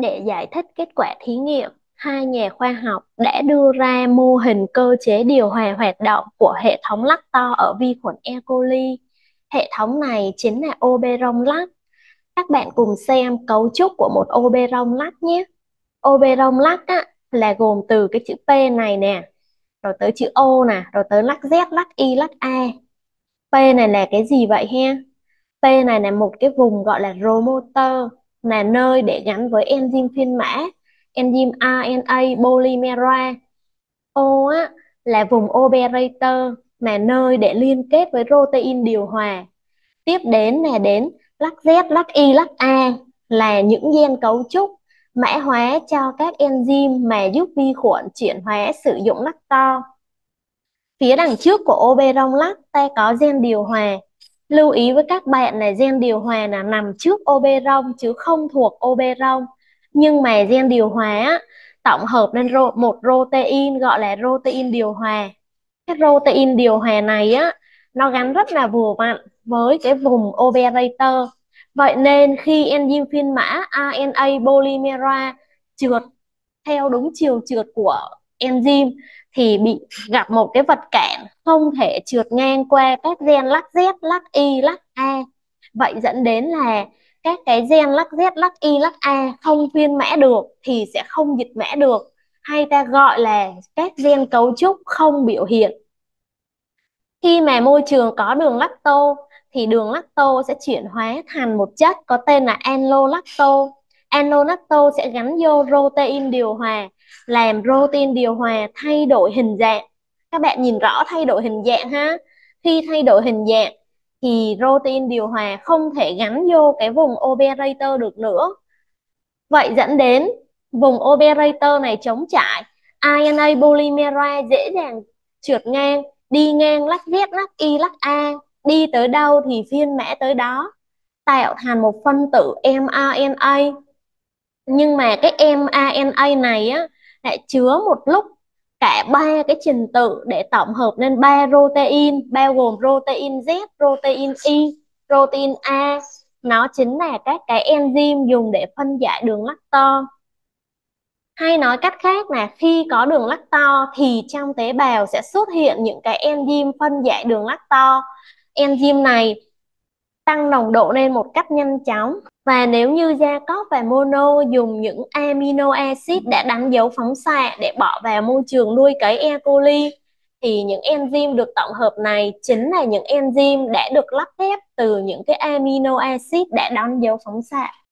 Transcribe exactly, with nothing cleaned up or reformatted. Để giải thích kết quả thí nghiệm, hai nhà khoa học đã đưa ra mô hình cơ chế điều hòa hoạt động của hệ thống lacto ở vi khuẩn E. coli. Hệ thống này chính là operon lac. Các bạn cùng xem cấu trúc của một operon lac nhé. Operon lac á, là gồm từ cái chữ P này nè, rồi tới chữ O nè, rồi tới lacZ, lacY, lacA. P này là cái gì vậy ha? P này là một cái vùng gọi là promoter, là nơi để gắn với enzyme phiên mã, enzyme rờ en a polymerase. O á, là vùng operator, là nơi để liên kết với protein điều hòa. Tiếp đến là đến lacZ, lacY, lacA là những gen cấu trúc mã hóa cho các enzyme mà giúp vi khuẩn chuyển hóa sử dụng lacto. Phía đằng trước của operon lac ta có gen điều hòa. Lưu ý với các bạn là gen điều hòa là nằm trước operon chứ không thuộc operon. Nhưng mà gen điều hòa tổng hợp nên một protein gọi là protein điều hòa. Cái protein điều hòa này á, nó gắn rất là vừa vặn với cái vùng operator. Vậy nên khi enzyme phiên mã rờ en a polymerase trượt theo đúng chiều trượt của enzyme thì bị gặp một cái vật cản không thể trượt ngang qua các gen lacZ, lacY, lacA. Vậy dẫn đến là các cái gen lacZ, lacY, lacA không phiên mã được thì sẽ không dịch mã được, hay ta gọi là các gen cấu trúc không biểu hiện. Khi mà môi trường có đường lacto thì đường lacto sẽ chuyển hóa thành một chất có tên là enolactol. Enolactol sẽ gắn vô protein điều hòa, làm protein điều hòa thay đổi hình dạng. Các bạn nhìn rõ thay đổi hình dạng ha. Khi thay đổi hình dạng thì protein điều hòa không thể gắn vô cái vùng operator được nữa. Vậy dẫn đến vùng operator này trống trải, rờ en a polymerase dễ dàng trượt ngang, đi ngang lacZ, lacY, lacA, đi tới đâu thì phiên mã tới đó, tạo thành một phân tử mRNA. Nhưng mà cái mRNA này á, lại chứa một lúc cả ba cái trình tự để tổng hợp nên ba protein, bao gồm protein Z, protein Y, protein A. Nó chính là các cái enzyme dùng để phân giải đường lacto. Hay nói cách khác là khi có đường lacto thì trong tế bào sẽ xuất hiện những cái enzyme phân giải đường lacto. Enzyme này tăng nồng độ lên một cách nhanh chóng. Và nếu như Jacob và Mono dùng những amino acid đã đánh dấu phóng xạ để bỏ vào môi trường nuôi cấy E. coli thì những enzyme được tổng hợp này chính là những enzyme đã được lắp ghép từ những cái amino acid đã đánh dấu phóng xạ.